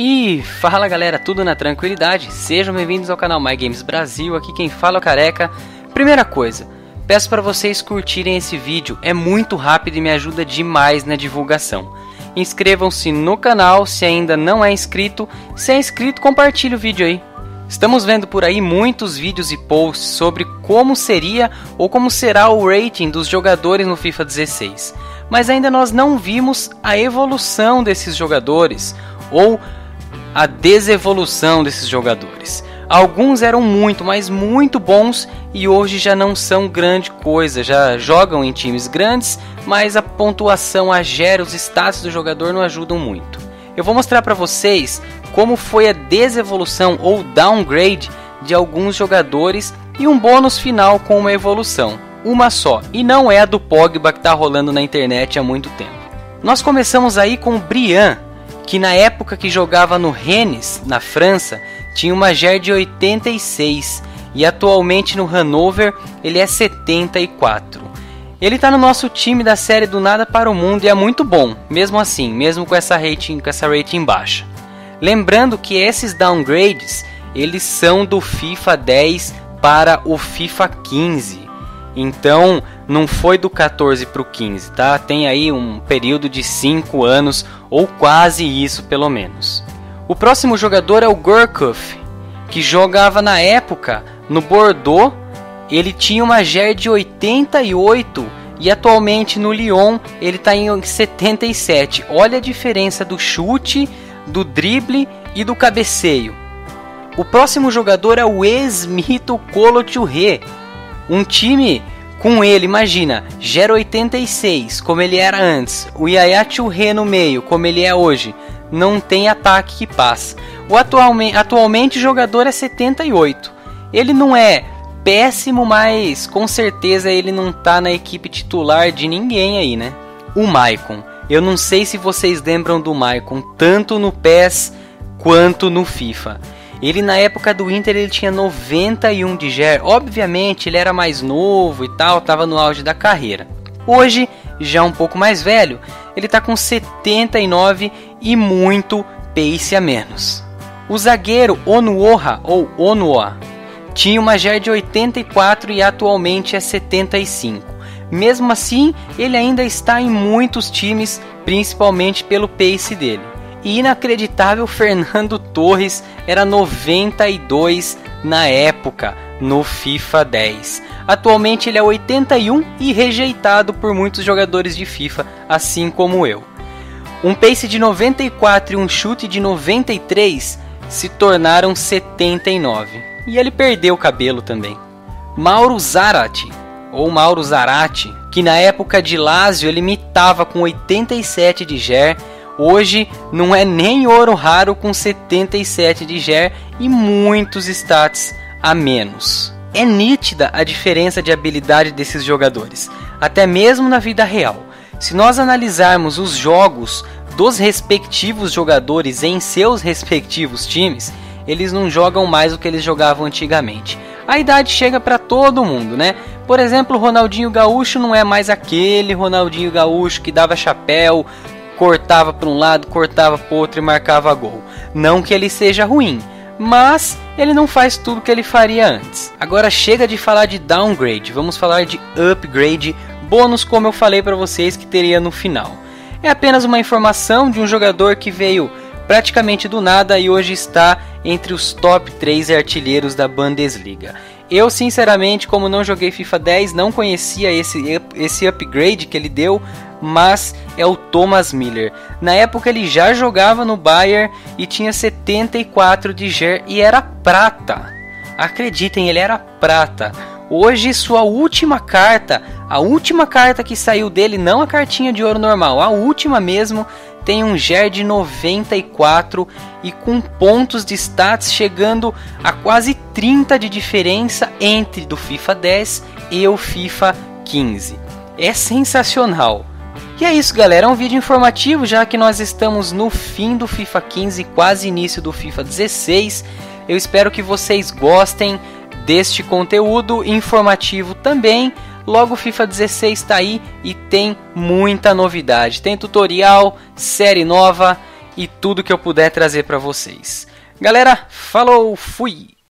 E fala galera, tudo na tranquilidade? Sejam bem-vindos ao canal My Games Brasil, aqui quem fala é o Careca. Primeira coisa, peço para vocês curtirem esse vídeo, é muito rápido e me ajuda demais na divulgação. Inscrevam-se no canal se ainda não é inscrito, se é inscrito compartilhe o vídeo aí. Estamos vendo por aí muitos vídeos e posts sobre como seria ou como será o rating dos jogadores no FIFA 16. Mas ainda nós não vimos a evolução desses jogadores, ou a desevolução desses jogadores. Alguns eram muito, mas muito bons e hoje já não são grande coisa, já jogam em times grandes, mas a pontuação, a gera, os status do jogador não ajudam muito. Eu vou mostrar para vocês como foi a desevolução ou downgrade de alguns jogadores e um bônus final com uma evolução, uma só, e não é a do Pogba que está rolando na internet há muito tempo. Nós começamos aí com o Brian, que na época que jogava no Rennes, na França, tinha uma GER de 86 e atualmente no Hanover ele é 74. Ele está no nosso time da série do Nada para o Mundo e é muito bom, mesmo assim, mesmo com essa rating baixa. Lembrando que esses downgrades, eles são do FIFA 10 para o FIFA 15. Então, não foi do 14 para o 15, tá? Tem aí um período de 5 anos, ou quase isso pelo menos. O próximo jogador é o Gurkhoff, que jogava na época no Bordeaux. Ele tinha uma GER de 88 e atualmente no Lyon ele está em 77. Olha a diferença do chute, do drible e do cabeceio. O próximo jogador é o Esmito Coloturé. Um time com ele, imagina, GER 86, como ele era antes, o Yaya Touré no meio, como ele é hoje, não tem ataque que passa. O atualmente o jogador é 78, ele não é péssimo, mas com certeza ele não tá na equipe titular de ninguém aí, né? O Maicon, eu não sei se vocês lembram do Maicon, tanto no PES quanto no FIFA. Ele na época do Inter ele tinha 91 de GER, obviamente ele era mais novo e tal, estava no auge da carreira. Hoje, já um pouco mais velho, ele está com 79 e muito pace a menos. O zagueiro Onuoha, ou Onuoha, tinha uma GER de 84 e atualmente é 75. Mesmo assim, ele ainda está em muitos times, principalmente pelo pace dele. E inacreditável, Fernando Torres era 92 na época, no FIFA 10. Atualmente ele é 81 e rejeitado por muitos jogadores de FIFA, assim como eu. Um pace de 94 e um chute de 93 se tornaram 79. E ele perdeu o cabelo também. Mauro Zárate, ou Mauro Zárate, que na época de Lazio ele mitava com 87 de GER. Hoje não é nem ouro raro com 77 de GER e muitos stats a menos. É nítida a diferença de habilidade desses jogadores, até mesmo na vida real. Se nós analisarmos os jogos dos respectivos jogadores em seus respectivos times, eles não jogam mais o que eles jogavam antigamente. A idade chega para todo mundo, né? Por exemplo, o Ronaldinho Gaúcho não é mais aquele Ronaldinho Gaúcho que dava chapéu, cortava para um lado, cortava para o outro e marcava gol. Não que ele seja ruim, mas ele não faz tudo que ele faria antes. Agora chega de falar de downgrade, vamos falar de upgrade, bônus como eu falei para vocês que teria no final. É apenas uma informação de um jogador que veio praticamente do nada e hoje está entre os top 3 artilheiros da Bundesliga. Eu sinceramente, como não joguei FIFA 10, não conhecia esse upgrade que ele deu, mas é o Thomas Müller. Na época ele já jogava no Bayern e tinha 74 de GER e era prata. Acreditem, ele era prata. Hoje sua última carta, a última carta que saiu dele, não a cartinha de ouro normal, a última mesmo, tem um GER de 94 e com pontos de stats chegando a quase 30 de diferença entre do FIFA 10 e o FIFA 15. É sensacional. E é isso galera, é um vídeo informativo já que nós estamos no fim do FIFA 15, quase início do FIFA 16. Eu espero que vocês gostem deste conteúdo informativo também. Logo o FIFA 16 está aí e tem muita novidade. Tem tutorial, série nova e tudo que eu puder trazer para vocês. Galera, falou, fui!